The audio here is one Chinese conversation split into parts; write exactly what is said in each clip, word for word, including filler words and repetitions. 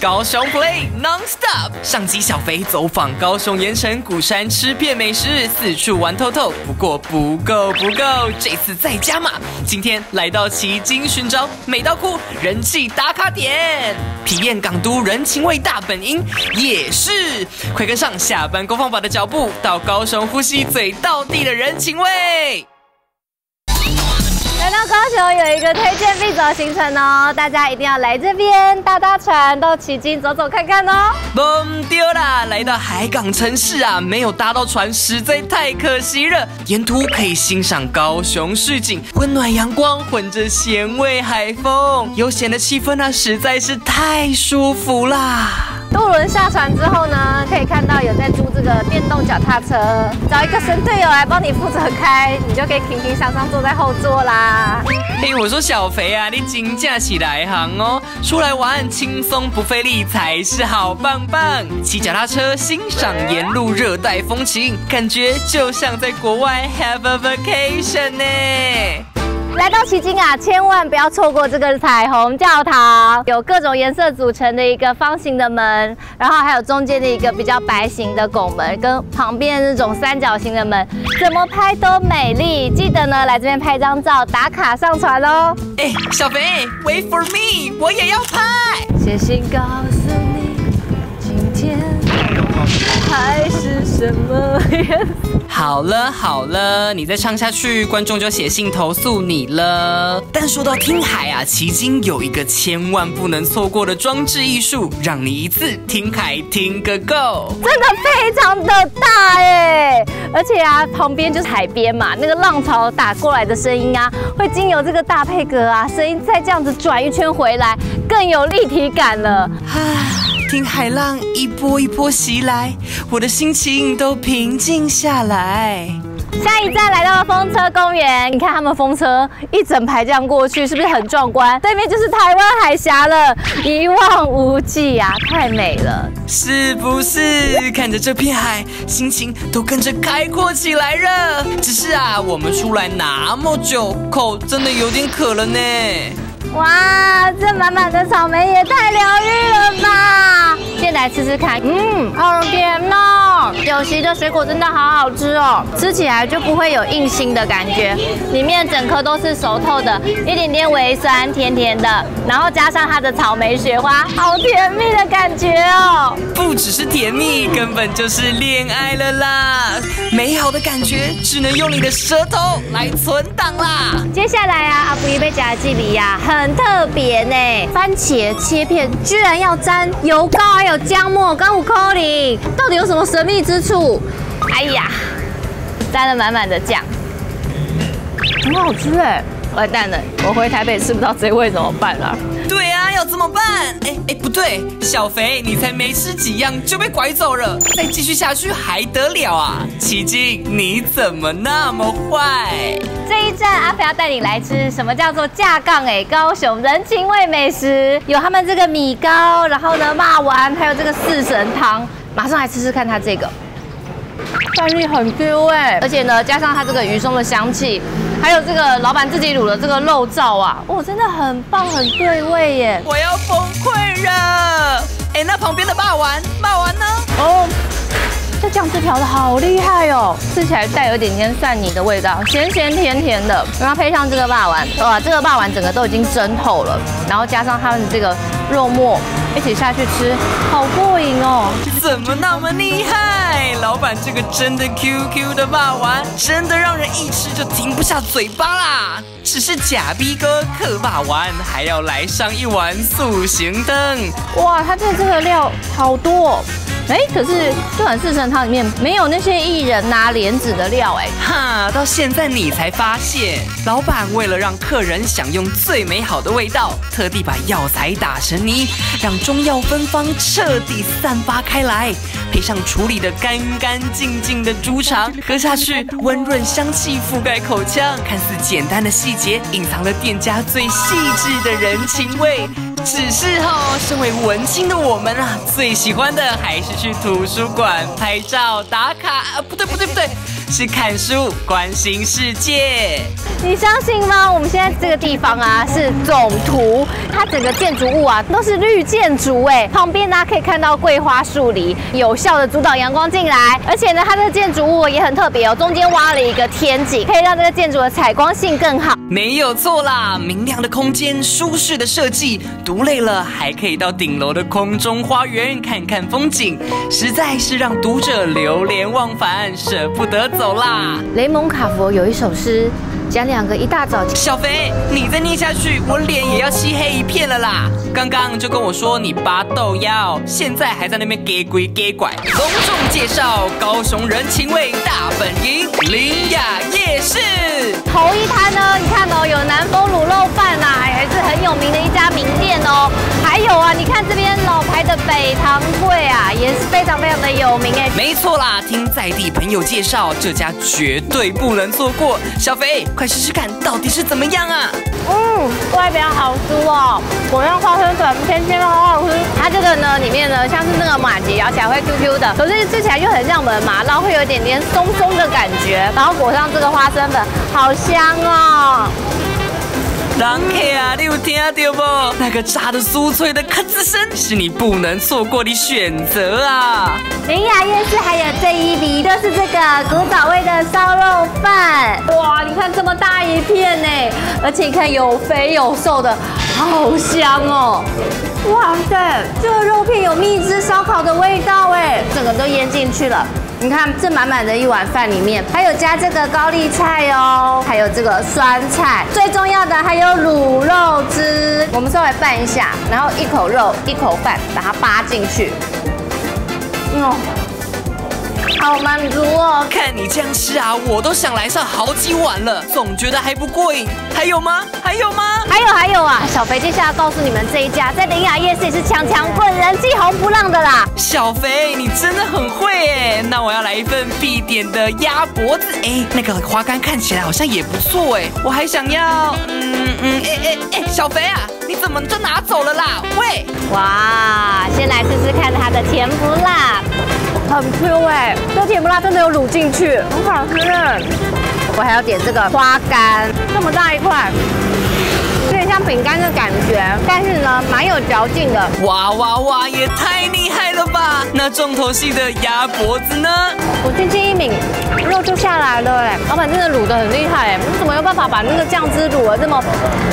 高雄 play non stop。上集小肥走访高雄盐城鼓山，吃遍美食，四处玩透透。不过不够不够，这次再加码。今天来到旗津寻找美到哭人气打卡点，体验港都人情味大本营也是。快跟上下班公放榜的脚步，到高雄呼吸最道地的人情味。 来到高雄有一个推荐必走行程哦，大家一定要来这边搭搭船到旗津走走看看哦。不丢啦，来到海港城市啊，没有搭到船实在太可惜了。沿途可以欣赏高雄市景，温暖阳光混着咸味海风，悠闲的气氛啊，实在是太舒服啦。 渡轮下船之后呢，可以看到有在租这个电动脚踏车，找一个神队友来帮你负责开，你就可以平平常常坐在后座啦。哎，我说小肥啊，你真正是来行哦，出来玩轻松不费力才是好棒棒。骑脚踏车欣赏沿路热带风情，感觉就像在国外 have a vacation 呢。 来到旗津啊，千万不要错过这个彩虹教堂，有各种颜色组成的一个方形的门，然后还有中间的一个比较白形的拱门，跟旁边那种三角形的门，怎么拍都美丽。记得呢，来这边拍张照打卡上传哦。哎，小肥 ，Wait for me， 我也要拍。写信告诉你，今天海是什么颜色？ 好了好了，你再唱下去，观众就写信投诉你了。但说到听海啊，旗津有一个千万不能错过的装置艺术，让你一次听海听个够，真的非常的大哎！而且啊，旁边就是海边嘛，那个浪潮打过来的声音啊，会经由这个大配格啊，声音再这样子转一圈回来，更有立体感了。唉。 听海浪一波一波袭来，我的心情都平静下来。下一站来到了风车公园，你看他们风车一整排这样过去，是不是很壮观？对面就是台湾海峡了，一望无际啊，太美了，是不是？看着这片海，心情都跟着开阔起来了。只是啊，我们出来那么久，口真的有点渴了呢。 哇，这满满的草莓也太疗愈了吧！先来吃吃看，嗯，好甜哦！酒席的水果真的好好吃哦，吃起来就不会有硬心的感觉，里面整颗都是熟透的，一点点微酸，甜甜的，然后加上它的草莓雪花，好甜蜜的感觉哦！不只是甜蜜，根本就是恋爱了啦！美好的感觉只能用你的舌头来存档啦。接下来啊，阿布伊贝加基比呀。 很特别呢，番茄切片居然要沾油膏，还有姜末跟五颗粒，到底有什么神秘之处？哎呀，沾了满满的酱，很好吃哎！完蛋了，我回台北吃不到这味怎么办啊？对啊，要怎么办？哎哎，不对，小肥，你才没吃几样就被拐走了，再继续下去还得了啊？奇迹，你怎么那么坏？ 这一站，阿肥要带你来吃什么叫做架杠哎，高雄人情味美食，有他们这个米糕，然后呢肉丸，还有这个四神汤，马上来吃吃看它这个，饭粒很 Q 哎，而且呢加上它这个鱼松的香气，还有这个老板自己卤的这个肉燥啊，哦真的很棒，很对味耶，我要崩溃了！哎，那旁边的肉丸，肉丸呢？哦。 这酱汁调的好厉害哦，吃起来带有点点蒜泥的味道，咸咸甜甜的，然后配上这个肉丸，哇，这个肉丸整个都已经蒸透了，然后加上它们这个肉末一起下去吃，好过瘾哦！怎么那么厉害？老板这个真的 Q Q 的肉丸，真的让人一吃就停不下嘴巴啦！只是假逼哥嗑肉丸，还要来上一碗素行灯，哇，它这这个料好多、哦。 哎，可是这碗四神汤里面没有那些薏仁呐、莲子的料哎，哈，到现在你才发现，老板为了让客人享用最美好的味道，特地把药材打成泥，让中药芬芳彻底散发开来，配上处理的干干净净的猪肠，喝下去温润香气覆盖口腔，看似简单的细节，隐藏了店家最细致的人情味。 只是哦，身为文青的我们啊，最喜欢的还是去图书馆拍照打卡啊！不对不对不对，是看书、关心世界。你相信吗？我们现在这个地方啊，是总图，它整个建筑物啊都是绿建筑哎，旁边呢、啊、可以看到桂花树篱，有效的阻挡阳光进来。而且呢，它的建筑物也很特别哦，中间挖了一个天井，可以让这个建筑的采光性更好。没有错啦，明亮的空间，舒适的设计，读累了还可以到顶楼的空中花园看看风景，实在是让读者流连忘返，舍不得走啦。雷蒙卡佛有一首诗。 讲两个一大早，小肥，你再念下去，我脸也要漆黑一片了啦！刚刚就跟我说你拔豆腰，现在还在那边给鬼给拐。隆重介绍高雄人情味大本营林雅夜市。头一摊呢，你看哦，有南丰卤肉饭呐、啊，还是很有名的一家名店哦。还有啊，你看这边老牌的北堂粿啊，也是非常非常的有名哎。没错啦，听在地朋友介绍，这家绝对不能错过。小肥。 快试试看，到底是怎么样啊？嗯，外表好酥哦，果酱花生粉甜甜的，好好吃。它这个呢，里面呢像是那个马吉，咬起来会 Q Q 的，可是吃起来又很像我们的麻辣，会有一点点松松的感觉。然后裹上这个花生粉，好香哦。 人客啊，你有听到不？那个炸的酥脆的咔吱声，是你不能错过的选择啊！林雅夜市还有这一里，就是这个古早味的烧肉饭。哇，你看这么大一片呢，而且你看有肥有瘦的，好香哦！哇塞，这个肉片有蜜汁烧烤的味道哎，整个都腌进去了。 你看这满满的一碗饭里面，还有加这个高丽菜哦，还有这个酸菜，最重要的还有卤肉汁。我们稍微拌一下，然后一口肉一口饭，把它扒进去。嗯，好满足哦！看你这样吃啊，我都想来上好几碗了，总觉得还不过瘾。还有吗？还有吗？还有还有啊！小肥接下来告诉你们这一家在林雅夜市也是强强棍，人气红不浪的啦。小肥，你真的很会。 那我要来一份必点的鸭脖子，哎，那个花干看起来好像也不错哎，我还想要，嗯嗯，哎哎哎，小肥啊，你怎么就拿走了啦？喂，哇，先来试试看它的甜不辣，很 Q 哎，这甜不辣真的有卤进去，很好吃。我还要点这个花干，这么大一块。 像饼干的感觉，但是呢，蛮有嚼劲的。哇哇哇，也太厉害了吧！那重头戏的鸭脖子呢？我轻轻一抿，肉就下来了哎。老板真的卤得很厉害哎，你怎么有办法把那个酱汁卤得这么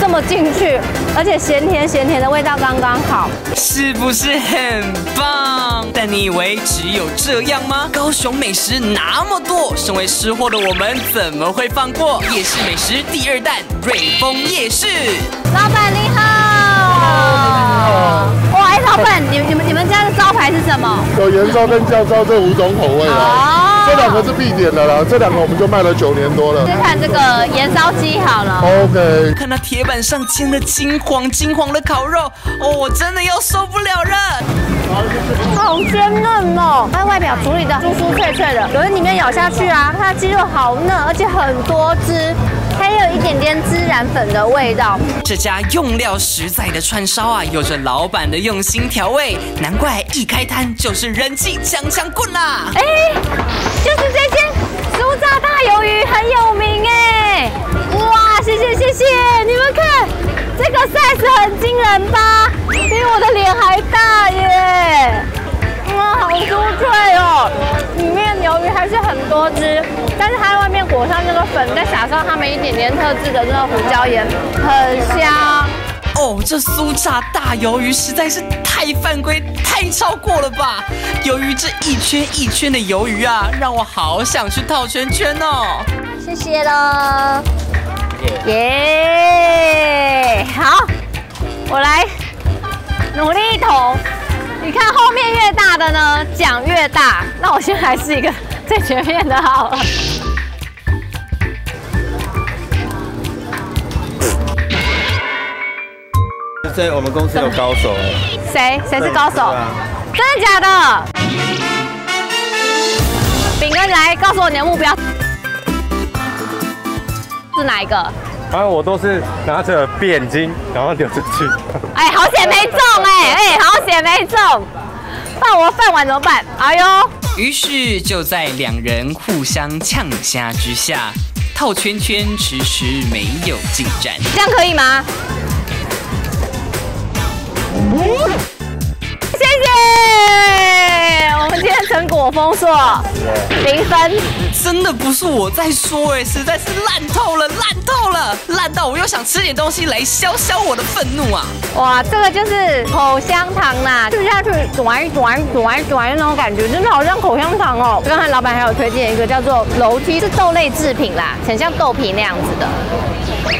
这么进去？而且咸甜咸甜的味道刚刚好，是不是很棒？但你以为只有这样吗？高雄美食那么多，身为吃货的我们怎么会放过？夜市美食第二弹，瑞丰夜市。 老板你好，哇！哎，老板，你你们你们家的招牌是什么？有盐烧跟酱烧这五种口味啊，这两个是必点的啦，这两个我们就卖了九年多了。先看这个盐烧鸡好了 ，OK。看那铁板上煎的金黄金黄的烤肉，哦，我真的要受不了了。好鲜嫩哦，它外表处理的酥酥脆脆的，可是里面咬下去啊，它的鸡肉好嫩，而且很多汁。 还有一点点孜然粉的味道。这家用料实在的串烧啊，有着老板的用心调味，难怪一开摊就是人气强强棍啦！哎，就是这间酥炸大鱿鱼很有名哎！哇，谢谢谢谢，你们看这个 size 很惊人吧，比我的脸还大耶！哇，好酥脆哦，里面鱿鱼还是很多汁。 但是它外面裹上那个粉，再撒上他们一点点特制的那个胡椒盐，很香。哦，这酥炸大鱿鱼实在是太犯规、太超过了吧！由于这一圈一圈的鱿鱼啊，让我好想去套圈圈哦。谢谢喽，耶！好，我来努力一头。你看后面越大的呢，奖越大。那我先来试一个。 最全面的好了，在我们公司有高手。谁？谁是高手？真的假的？饼哥，你来告诉我你的目标是哪一个？啊，我都是拿着闭眼睛，然后扭着去。哎，好险没中哎哎，好险没中，那我饭碗怎么办？哎呦！于是就在两人互相呛虾之下，套圈圈迟迟没有进展。这样可以吗？谢谢，我们今天成果丰硕，零分。真的不是我在说哎、欸，实在是烂透了，烂透了，烂到我又想吃点东西来消消我的愤怒啊！哇，这个就是口香糖啦，吃下去短短短短的那种感觉，真的好像口香糖哦。刚才老板还有推荐一个叫做楼梯，是豆类制品啦，很像豆皮那样子的。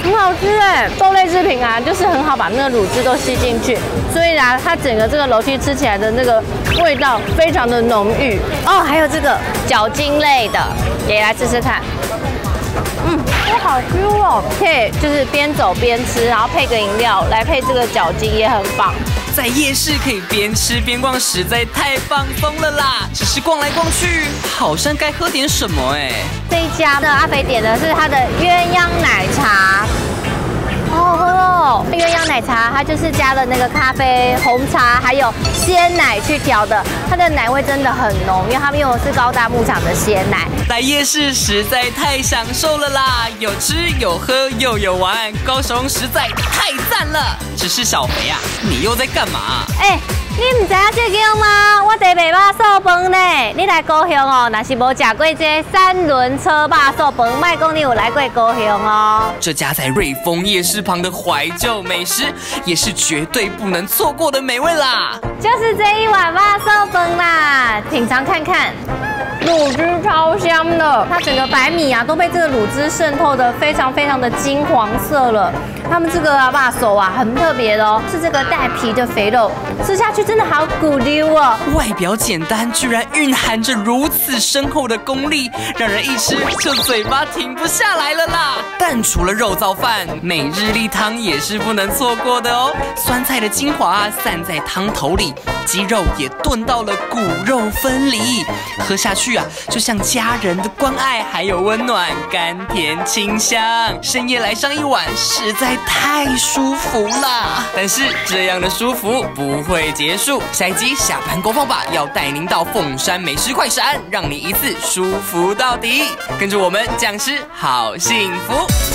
很好吃哎，豆类制品啊，就是很好把那个乳汁都吸进去，所以啊，它整个这个楼梯吃起来的那个味道非常的浓郁哦。还有这个角茎类的，也来试试看。嗯，都好 Q 哦。配就是边走边吃，然后配个饮料来配这个角茎也很棒。在夜市可以边吃边逛，实在太放松了啦。只是逛来逛去，好像该喝点什么哎。这一家的阿肥点的是它的鸳鸯奶茶。 好喝哦！鸳鸯奶茶它就是加了那个咖啡、红茶还有鲜奶去调的，它的奶味真的很浓，因为他们用的是高大牧场的鲜奶。来夜市实在太享受了啦，有吃有喝又有玩，高雄实在太赞了。只是小肥啊，你又在干嘛、啊？哎、欸，你唔知啊这叫吗？我坐白马寿饭呢，你来高雄哦，那是无吃过这三轮车马寿饭，卖讲你有来过高雄哦。这家在瑞丰夜市。 旁的怀旧美食也是绝对不能错过的美味啦，就是这一碗吧，寿饭啦，品尝看看，卤汁超香的，它整个白米啊都被这个卤汁渗透的非常非常的金黄色了。他们这个啊把手啊很特别的哦，是这个带皮的肥肉，吃下去真的好骨溜哦。外表简单，居然蕴含着如此深厚的功力，让人一吃就嘴巴停不下来了啦。但除了肉燥饭，每日 蛤蜊汤也是不能错过的哦，酸菜的精华散在汤头里，鸡肉也炖到了骨肉分离，喝下去啊，就像家人的关爱，还有温暖，甘甜清香。深夜来上一碗，实在太舒服啦！但是这样的舒服不会结束，下一集下班狗放吧，要带您到凤山美食快闪，让你一次舒服到底。跟着我们讲吃好幸福。